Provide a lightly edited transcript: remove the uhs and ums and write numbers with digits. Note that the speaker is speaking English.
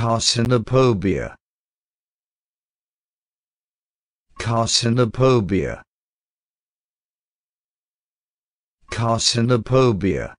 Carcinophobia. Carcinophobia. Carcinophobia.